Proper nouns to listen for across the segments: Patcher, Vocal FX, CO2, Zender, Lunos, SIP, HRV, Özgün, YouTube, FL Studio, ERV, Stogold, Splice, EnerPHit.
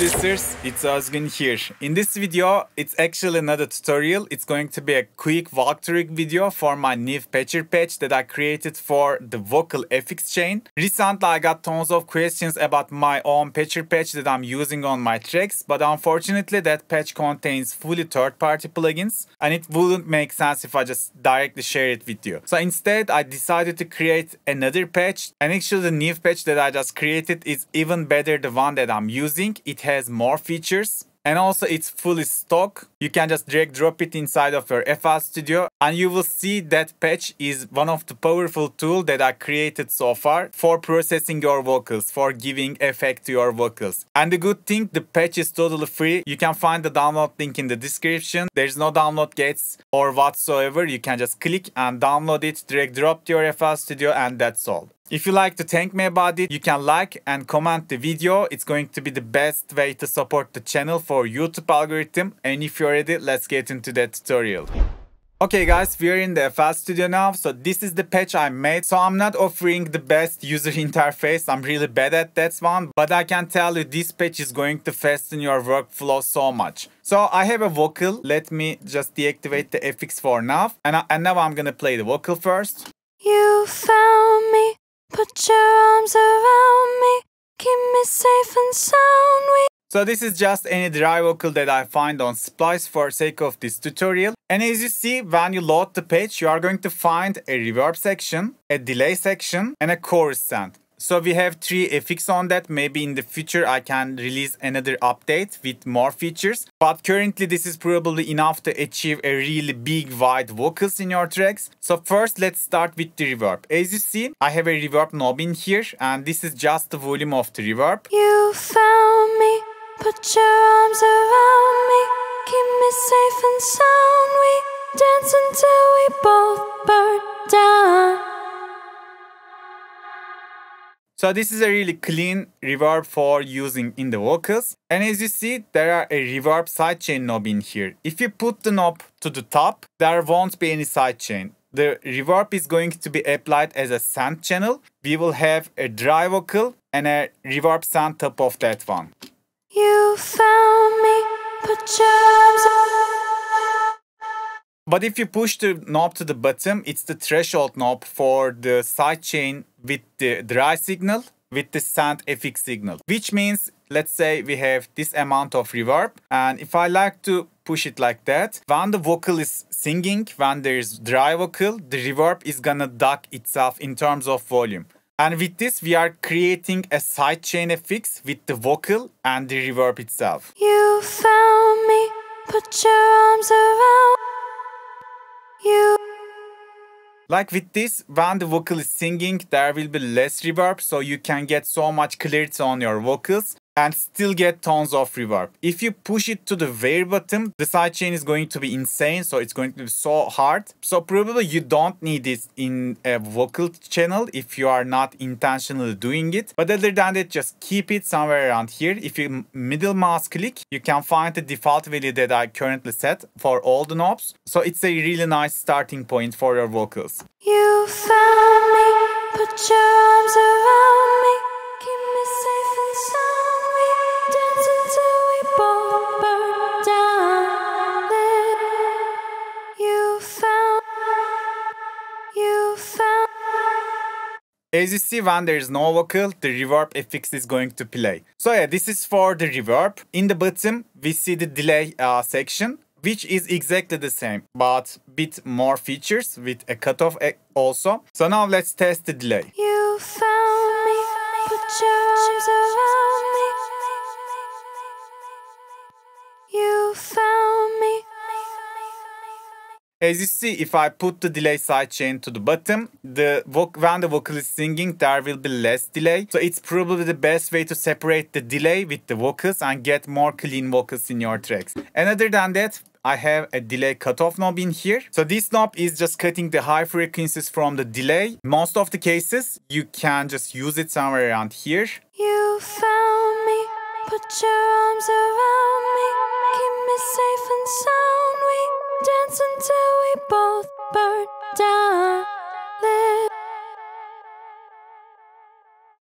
producers, it's Özgün here. In this video, it's actually not a tutorial, it's going to be a quick walkthrough video for my new Patcher patch that I created for the Vocal FX chain. Recently I got tons of questions about my own Patcher patch that I'm using on my tracks, but unfortunately that patch contains fully third-party plugins and it wouldn't make sense if I just directly share it with you. So instead I decided to create another patch, and actually the new patch that I just created is even better the one that I'm using. It has more features and also it's fully stock. You can just drag drop it inside of your FL Studio and you will see that patch is one of the powerful tools that I created so far for processing your vocals, for giving effect to your vocals. And the good thing, the patch is totally free. You can find the download link in the description. There's no download gates or whatsoever. You can just click and download it, drag drop to your FL Studio, and that's all. If you like to thank me about it, you can like and comment the video. It's going to be the best way to support the channel for YouTube algorithm. And if you're ready, let's get into that tutorial. Okay guys, we are in the FL Studio now, so this is the patch I made. So I'm not offering the best user interface, I'm really bad at that one, but I can tell you this patch is going to fasten your workflow so much. So I have a vocal, let me just deactivate the FX for now, and now I'm gonna play the vocal first. You found me, put your arms around me, keep me safe and sound. So this is just any dry vocal that I find on Splice for sake of this tutorial. And as you see, when you load the patch, you are going to find a reverb section, a delay section, and a chorus sound. So we have 3 effects on that. Maybe in the future I can release another update with more features. But currently this is probably enough to achieve a really big wide vocals in your tracks. So first let's start with the reverb. As you see, I have a reverb knob in here, and this is just the volume of the reverb. You found me, put your arms around me, keep me safe and sound, we dance until we both burn down. So this is a really clean reverb for using in the vocals. And as you see, there are a reverb sidechain knob in here. If you put the knob to the top, there won't be any sidechain. The reverb is going to be applied as a send channel. We will have a dry vocal and a reverb send top of that one. You found me, put your arms up. But if you push the knob to the bottom, it's the threshold knob for the sidechain with the dry signal, with the send FX signal. Which means, let's say we have this amount of reverb, and if I like to push it like that, when the vocal is singing, when there's dry vocal, the reverb is gonna duck itself in terms of volume. And with this, we are creating a sidechain effects with the vocal and the reverb itself. You found me, put your arms around you. Like with this, when the vocal is singing, there will be less reverb, so you can get so much clarity on your vocals and still get tons of reverb. If you push it to the very bottom, the sidechain is going to be insane, so it's going to be so hard. So probably you don't need this in a vocal channel if you are not intentionally doing it. But other than that, just keep it somewhere around here. If you middle mouse click, you can find the default value that I currently set for all the knobs. So it's a really nice starting point for your vocals. You found me, put your arms around me, keep me safe and sound. As you see, when there is no vocal, the reverb FX is going to play. So yeah, this is for the reverb. In the bottom, we see the delay section, which is exactly the same, but with more features, with a cutoff also. So now let's test the delay. You found me, put your arms around me. You found me. As you see, if I put the delay sidechain to the bottom, when the vocal is singing, there will be less delay. So it's probably the best way to separate the delay with the vocals and get more clean vocals in your tracks. And other than that, I have a delay cutoff knob in here. So this knob is just cutting the high frequencies from the delay. Most of the cases, you can just use it somewhere around here. You found me, put your arms around me, keep me safe and sound, we dance until we both burn down.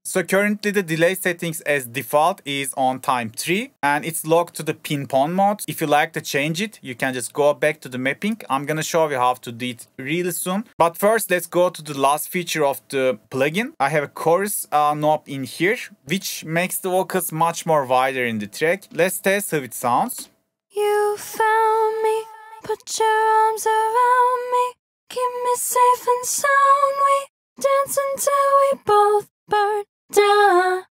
So currently the delay settings as default is on time 3 and it's locked to the pin-pon mode. If you like to change it, you can just go back to the mapping. I'm gonna show you how to do it really soon. But first, let's go to the last feature of the plugin. I have a chorus knob in here, which makes the vocals much more wider in the track. Let's test how it sounds. You found me, put your arms around me, keep me safe and sound, we dance until we both burn down.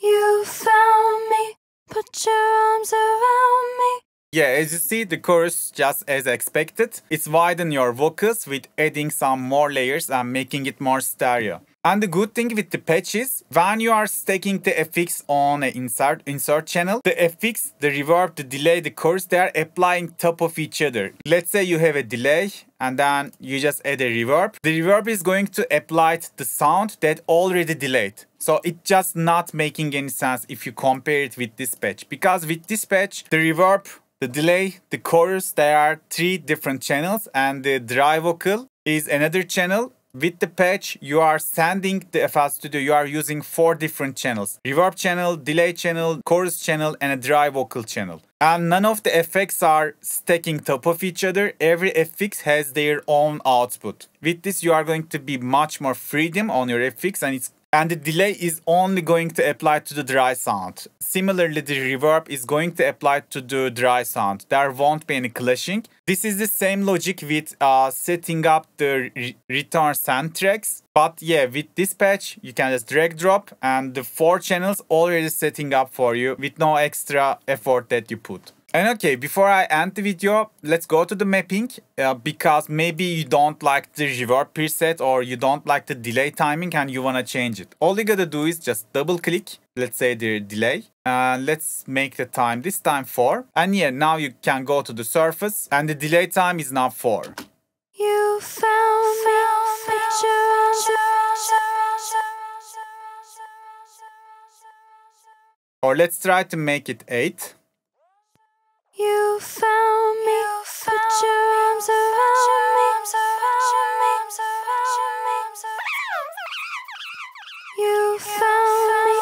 You found me, put your arms around me. Yeah, as you see, the chorus, just as expected, it's widening your vocals with adding some more layers and making it more stereo. And the good thing with the patch is, when you are stacking the FX on an insert channel, the FX, the reverb, the delay, the chorus, they are applying top of each other. Let's say you have a delay and then you just add a reverb. The reverb is going to apply the sound that already delayed. So it's just not making any sense if you compare it with this patch. Because with this patch, the reverb, the delay, the chorus, there are 3 different channels and the dry vocal is another channel. With the patch, you are sending the FL Studio, you are using 4 different channels. Reverb channel, delay channel, chorus channel and a dry vocal channel. And none of the FX are stacking top of each other. Every FX has their own output. With this, you are going to be much more freedom on your FX and the delay is only going to apply to the dry sound. Similarly, the reverb is going to apply to the dry sound. There won't be any clashing. This is the same logic with setting up the return send tracks. But yeah, with this patch, you can just drag drop and the 4 channels already setting up for you with no extra effort that you put. And okay, before I end the video, let's go to the mapping because maybe you don't like the reverb preset or you don't like the delay timing and you want to change it. All you gotta do is just double click, let's say the delay, and let's make the time this time 4. And yeah, now you can go to the surface and the delay time is now 4. You found me, or let's try to make it 8. You found me, put your arms around me. You found me.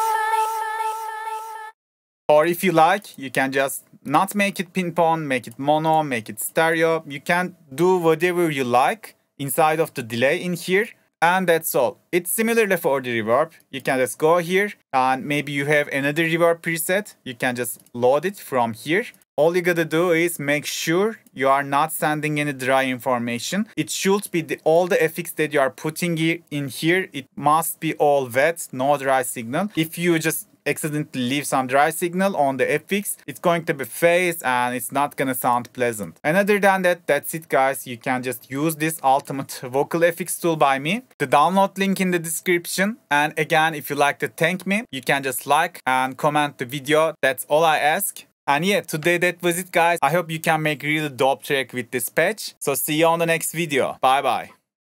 Or if you like, you can just not make it pin-pon, make it mono, make it stereo. You can do whatever you like inside of the delay in here. And that's all. It's similarly for the reverb. You can just go here and maybe you have another reverb preset. You can just load it from here. All you gotta do is make sure you are not sending any dry information. It should be all the FX that you are putting in here. It must be all wet, no dry signal. If you just accidentally leave some dry signal on the FX, it's going to be phased and it's not gonna sound pleasant. And other than that, that's it guys. You can just use this ultimate vocal FX tool by me. The download link in the description. And again, if you like to thank me, you can just like and comment the video. That's all I ask. And yeah, today that was it guys. I hope you can make really dope track with this patch. So see you on the next video. Bye bye.